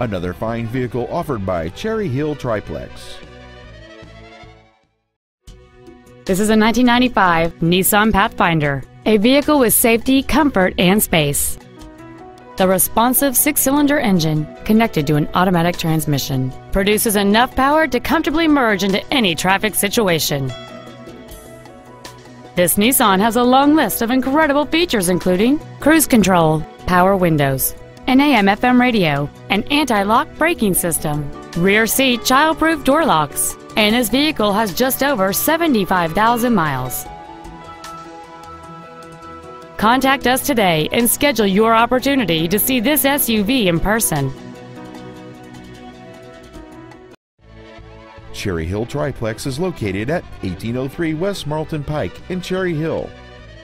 Another fine vehicle offered by Cherry Hill Triplex. This is a 1995 Nissan Pathfinder, a vehicle with safety, comfort, and space. The responsive six-cylinder engine, connected to an automatic transmission, produces enough power to comfortably merge into any traffic situation. This Nissan has a long list of incredible features including cruise control, power windows, an AM/FM radio, an anti-lock braking system, rear seat child-proof door locks, and this vehicle has just over 75,000 miles. Contact us today and schedule your opportunity to see this SUV in person. Cherry Hill Triplex is located at 1803 West Marlton Pike in Cherry Hill.